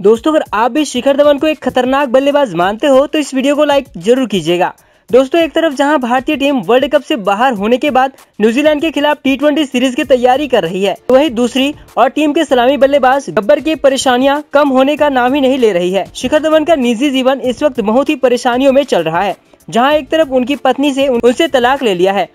दोस्तों अगर आप भी शिखर धवन को एक खतरनाक बल्लेबाज मानते हो तो इस वीडियो को लाइक जरूर कीजिएगा। दोस्तों एक तरफ जहां भारतीय टीम वर्ल्ड कप से बाहर होने के बाद न्यूजीलैंड के खिलाफ टी20 सीरीज की तैयारी कर रही है, वहीं दूसरी और टीम के सलामी बल्लेबाज गब्बर की परेशानियां कम होने का नाम ही नहीं ले रही है। शिखर धवन का निजी जीवन इस वक्त बहुत ही परेशानियों में चल रहा है, जहाँ एक तरफ उनकी पत्नी से उनसे तलाक ले लिया है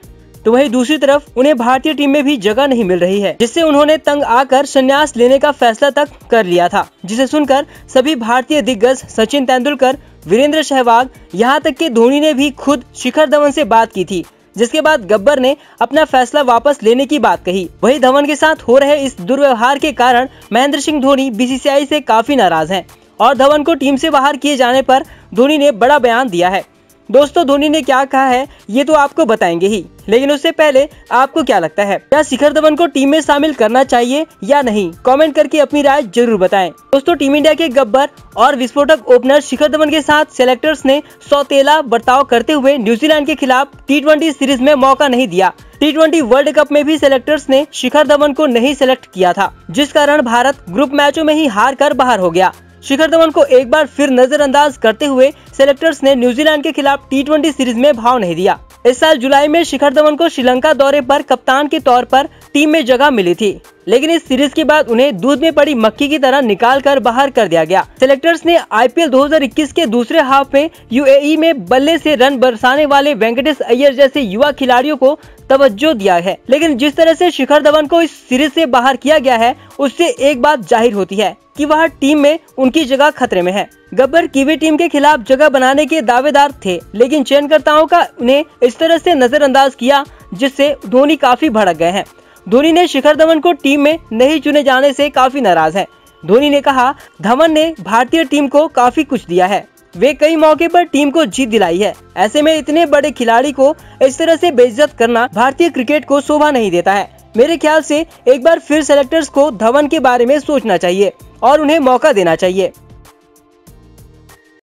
तो वहीं दूसरी तरफ उन्हें भारतीय टीम में भी जगह नहीं मिल रही है, जिससे उन्होंने तंग आकर संन्यास लेने का फैसला तक कर लिया था, जिसे सुनकर सभी भारतीय दिग्गज सचिन तेंदुलकर, वीरेंद्र सहवाग, यहां तक कि धोनी ने भी खुद शिखर धवन से बात की थी, जिसके बाद गब्बर ने अपना फैसला वापस लेने की बात कही। वहीं धवन के साथ हो रहे इस दुर्व्यवहार के कारण महेंद्र सिंह धोनी बीसीसीआई से काफी नाराज हैं और धवन को टीम से बाहर किए जाने पर धोनी ने बड़ा बयान दिया है। दोस्तों धोनी ने क्या कहा है ये तो आपको बताएंगे ही, लेकिन उससे पहले आपको क्या लगता है, क्या शिखर धवन को टीम में शामिल करना चाहिए या नहीं? कमेंट करके अपनी राय जरूर बताएं। दोस्तों टीम इंडिया के गब्बर और विस्फोटक ओपनर शिखर धवन के साथ सेलेक्टर्स ने सौतेला बर्ताव करते हुए न्यूजीलैंड के खिलाफ टी20 सीरीज में मौका नहीं दिया। टी20 वर्ल्ड कप में भी सेलेक्टर्स ने शिखर धवन को नहीं सिलेक्ट किया था, जिस कारण भारत ग्रुप मैचों में ही हार कर बाहर हो गया। शिखर धवन को एक बार फिर नजरअंदाज करते हुए सेलेक्टर्स ने न्यूजीलैंड के खिलाफ टी20 सीरीज में भाव नहीं दिया। इस साल जुलाई में शिखर धवन को श्रीलंका दौरे पर कप्तान के तौर पर टीम में जगह मिली थी, लेकिन इस सीरीज के बाद उन्हें दूध में पड़ी मक्खी की तरह निकाल कर बाहर कर दिया गया। सेलेक्टर्स ने आईपीएल 2021 के दूसरे हाफ में यूएई में बल्ले से रन बरसाने वाले वेंकटेश अय्यर जैसे युवा खिलाड़ियों को तवज्जो दिया है, लेकिन जिस तरह से शिखर धवन को इस सीरीज से बाहर किया गया है उससे एक बात जाहिर होती है कि वह टीम में उनकी जगह खतरे में है। गब्बर कीवी टीम के खिलाफ जगह बनाने के दावेदार थे, लेकिन चयनकर्ताओं का उन्हें इस तरह से नजरअंदाज किया जिससे धोनी काफी भड़क गए हैं। धोनी ने शिखर धवन को टीम में नहीं चुने जाने से काफी नाराज हैं। धोनी ने कहा, धवन ने भारतीय टीम को काफी कुछ दिया है, वे कई मौके पर टीम को जीत दिलाई है, ऐसे में इतने बड़े खिलाड़ी को इस तरह से बेइज्जत करना भारतीय क्रिकेट को शोभा नहीं देता है। मेरे ख्याल से एक बार फिर सेलेक्टर्स को धवन के बारे में सोचना चाहिए और उन्हें मौका देना चाहिए।